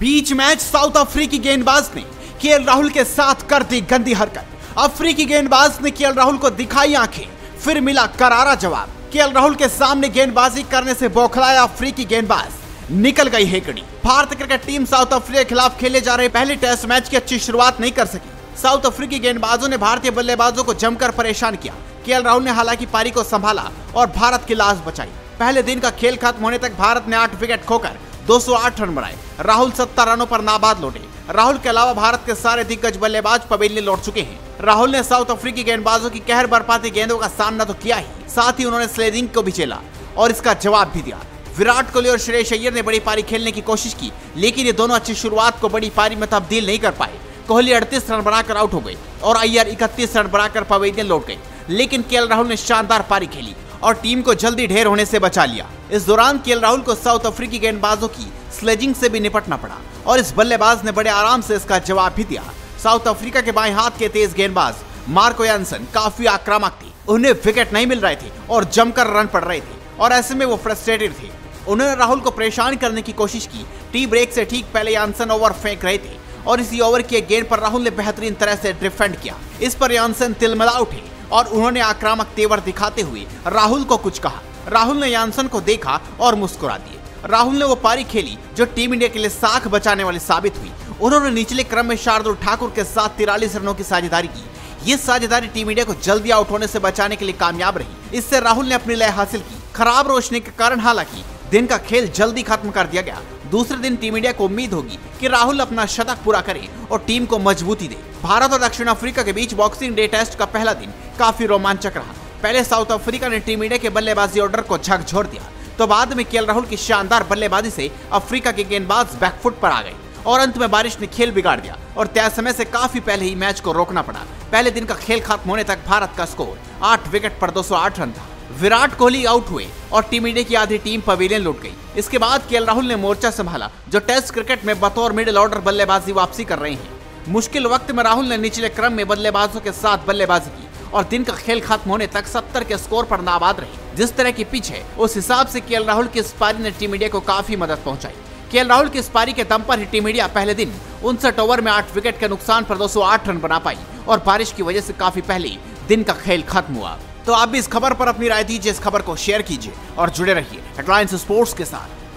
बीच match south अफ्रीकी गेंदबाज ने केएल राहुल के साथ कर दी गंदी हरकत। अफ्रीकी गेंदबाज ने केएल राहुल को दिखाई आंखें, फिर मिला करारा जवाब। केएल राहुल के सामने गेंदबाजी करने से बौखलाया अफ्रीकी गेंदबाज, निकल गई हेकड़ी। Bharat cricket team south Africa के खिलाफ खेले जा रहे पहले टेस्ट मैच की अच्छी शुरुआत नहीं कर सकी। साउथ अफ्रीकी गेंदबाजों ने भारतीय बल्लेबाजों को जमकर परेशान किया। केएल राहुल ने हालांकि पारी को संभाला और भारत की लाज बचाई। पहले दिन का खेल खत्म होने तक भारत ने 8 विकेट खोकर 208 रन बनाए। राहुल 70 रनों पर नाबाद लौटे। राहुल के अलावा भारत के सारे दिग्गज बल्लेबाज पवेलियन लौट चुके हैं। राहुल ने साउथ अफ्रीकी गेंदबाजों की कहर बरपाती गेंदों का सामना तो किया ही, साथ ही उन्होंने स्लेजिंग को भी झेला और इसका जवाब भी दिया। विराट कोहली और श्रेयस अय्यर ने बड़ी पारी खेलने की कोशिश की, लेकिन ये दोनों अच्छी शुरुआत को बड़ी पारी में तब्दील नहीं कर पाए। कोहली 38 रन बनाकर आउट हो गए और अय्यर 31 रन बनाकर पवेलियन लौट गए। लेकिन केएल राहुल ने शानदार पारी खेली और टीम को जल्दी ढेर होने से बचा लिया। इस दौरान केएल राहुल को साउथ अफ्रीकी गेंदबाजों की स्लेजिंग से भी निपटना पड़ा और इस बल्लेबाज ने बड़े आराम से इसका जवाब भी दिया। साउथ अफ्रीका के बाएं हाथ के तेज गेंदबाज मार्को यानसन काफी आक्रामक थे। उन्हें विकेट नहीं मिल रहे थे और जमकर रन पड़ रहे थे और ऐसे में वो फ्रस्ट्रेटेड थे। उन्होंने राहुल को परेशान करने की कोशिश की। टी ब्रेक से ठीक पहले यानसन ओवर फेंक रहे थे और इसी ओवर की गेंद पर राहुल ने बेहतरीन तरह से डिफेंड किया। इस पर यानसन तिलमिला उठे और उन्होंने आक्रामक तेवर दिखाते हुए राहुल को कुछ कहा। राहुल ने यानसन को देखा और मुस्कुरा दिए। राहुल ने वो पारी खेली जो टीम इंडिया के लिए साख बचाने वाली साबित हुई। उन्होंने निचले क्रम में शार्दुल ठाकुर के साथ 43 रनों की साझेदारी की। ये साझेदारी टीम इंडिया को जल्दी आउट होने से बचाने के लिए कामयाब रही। इससे राहुल ने अपनी लय हासिल की। खराब रोशनी के कारण हालांकि दिन का खेल जल्दी खत्म कर दिया गया। दूसरे दिन टीम इंडिया को उम्मीद होगी कि राहुल अपना शतक पूरा करे और टीम को मजबूती दे। भारत और दक्षिण अफ्रीका के बीच बॉक्सिंग डे टेस्ट का पहला दिन काफी रोमांचक रहा। पहले साउथ अफ्रीका ने टीम इंडिया के बल्लेबाजी ऑर्डर को झकझोर दिया, तो बाद में केएल राहुल की शानदार बल्लेबाजी से अफ्रीका के गेंदबाज बैकफुट पर आ गए और अंत में बारिश ने खेल बिगाड़ दिया और तय समय से काफी पहले ही मैच को रोकना पड़ा। पहले दिन का खेल खत्म होने तक भारत का स्कोर 8 विकेट पर 208 रन था। विराट कोहली आउट हुए और टीम इंडिया की आधी टीम पवेलियन लौट गई। इसके बाद केएल राहुल ने मोर्चा संभाला, जो टेस्ट क्रिकेट में बतौर मिडिल ऑर्डर बल्लेबाजी वापसी कर रहे हैं। मुश्किल वक्त में राहुल ने निचले क्रम में बल्लेबाजों के साथ बल्लेबाजी की और दिन का खेल खत्म होने तक 70 के स्कोर पर नाबाद रहे। जिस तरह की पिच है, उस हिसाब से केएल राहुल की इस पारी ने टीम इंडिया को काफी मदद पहुंचाई। केएल राहुल की इस पारी के दम पर ही टीम इंडिया पहले दिन 59 ओवर में 8 विकेट के नुकसान पर 208 रन बना पाई और बारिश की वजह से काफी पहले दिन का खेल खत्म हुआ। तो आप भी इस खबर पर अपनी राय दीजिए, इस खबर को शेयर कीजिए और जुड़े रहिए हेडलाइंस स्पोर्ट्स के साथ।